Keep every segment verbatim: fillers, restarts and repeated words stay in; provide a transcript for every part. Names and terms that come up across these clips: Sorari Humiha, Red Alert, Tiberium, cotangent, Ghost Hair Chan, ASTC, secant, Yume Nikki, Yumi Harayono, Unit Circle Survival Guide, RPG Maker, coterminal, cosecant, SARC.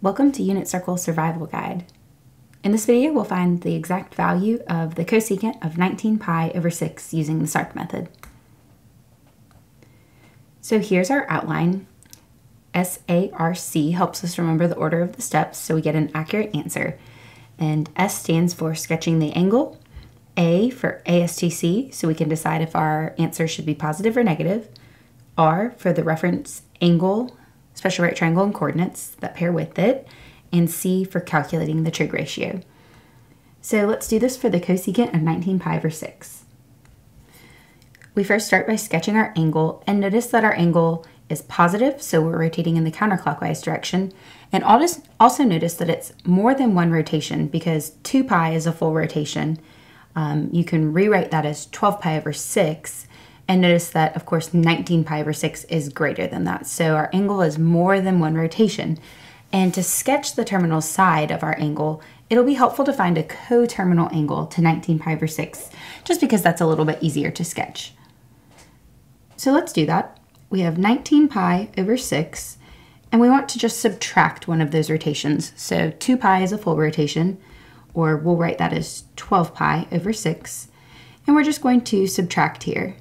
Welcome to Unit Circle Survival Guide. In this video, we'll find the exact value of the cosecant of nineteen pi over six using the SARC method. So here's our outline. SARC helps us remember the order of the steps so we get an accurate answer. And S stands for sketching the angle, A for A S T C so we can decide if our answer should be positive or negative, R for the reference angle, special right triangle and coordinates that pair with it, and C for calculating the trig ratio. So let's do this for the cosecant of nineteen pi over six. We first start by sketching our angle, and notice that our angle is positive, so we're rotating in the counterclockwise direction, and also notice that it's more than one rotation because two pi is a full rotation. Um, you can rewrite that as twelve pi over six, and notice that, of course, nineteen pi over six is greater than that. So our angle is more than one rotation. And to sketch the terminal side of our angle, it'll be helpful to find a coterminal angle to nineteen pi over six, just because that's a little bit easier to sketch. So let's do that. We have nineteen pi over six, and we want to just subtract one of those rotations. So two pi is a full rotation, or we'll write that as twelve pi over six. And we're just going to subtract here.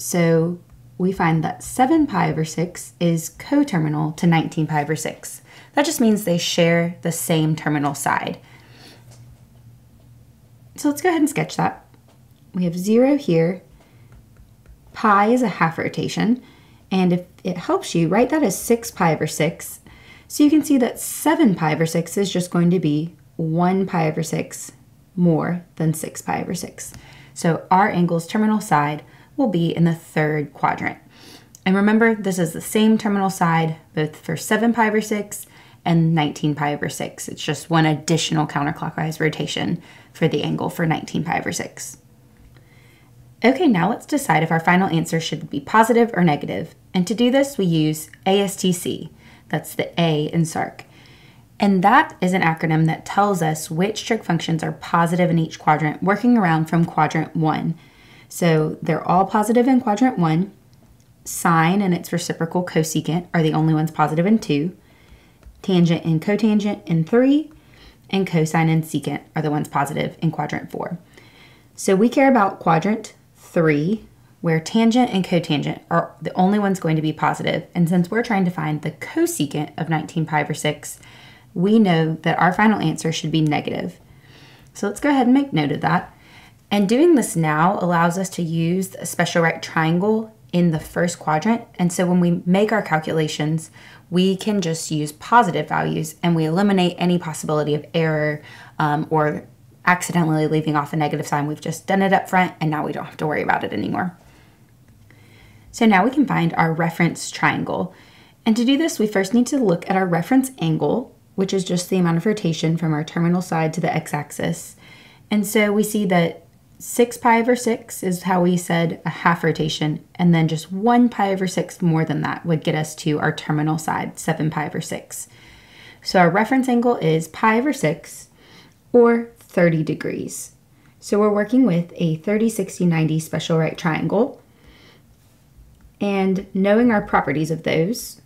So we find that seven pi over six is coterminal to nineteen pi over six. That just means they share the same terminal side. So let's go ahead and sketch that. We have zero here. Pi is a half rotation. And if it helps you, write that as six pi over six. So you can see that seven pi over six is just going to be one pi over six more than six pi over six. So our angle's terminal side will be in the third quadrant. And remember, this is the same terminal side both for seven pi over six and nineteen pi over six. It's just one additional counterclockwise rotation for the angle for nineteen pi over six. Okay, now let's decide if our final answer should be positive or negative. And to do this, we use A S T C. That's the A in SARC. And that is an acronym that tells us which trig functions are positive in each quadrant, working around from quadrant one. So they're all positive in quadrant one. Sine and its reciprocal cosecant are the only ones positive in two. Tangent and cotangent in three. And cosine and secant are the ones positive in quadrant four. So we care about quadrant three, where tangent and cotangent are the only ones going to be positive. And since we're trying to find the cosecant of nineteen pi over six, we know that our final answer should be negative. So let's go ahead and make note of that. And doing this now allows us to use a special right triangle in the first quadrant. And so when we make our calculations, we can just use positive values and we eliminate any possibility of error um, or accidentally leaving off a negative sign. We've just done it up front and now we don't have to worry about it anymore. So now we can find our reference triangle. And to do this, we first need to look at our reference angle, which is just the amount of rotation from our terminal side to the x-axis. And so we see that six pi over six is how we said a half rotation, and then just one pi over six more than that would get us to our terminal side, seven pi over six. So our reference angle is pi over six, or thirty degrees. So we're working with a thirty, sixty, ninety special right triangle. And knowing our properties of those,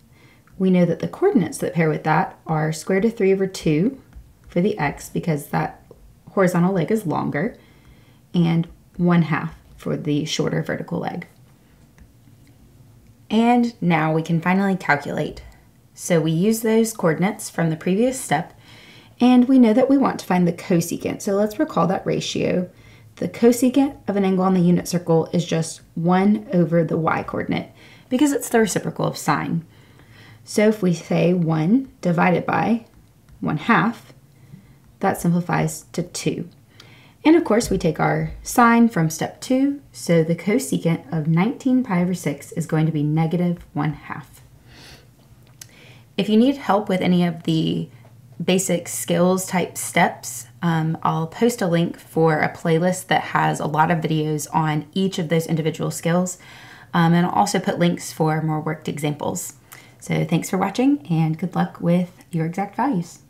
we know that the coordinates that pair with that are square root of three over two for the x, because that horizontal leg is longer, and one half for the shorter vertical leg. And now we can finally calculate. So we use those coordinates from the previous step, and we know that we want to find the cosecant. So let's recall that ratio. The cosecant of an angle on the unit circle is just one over the y-coordinate, because it's the reciprocal of sine. So if we say one divided by one half, that simplifies to two. And of course, we take our sine from step two, so the cosecant of nineteen pi over six is going to be negative one half. If you need help with any of the basic skills type steps, um, I'll post a link for a playlist that has a lot of videos on each of those individual skills, um, and I'll also put links for more worked examples. So thanks for watching, and good luck with your exact values.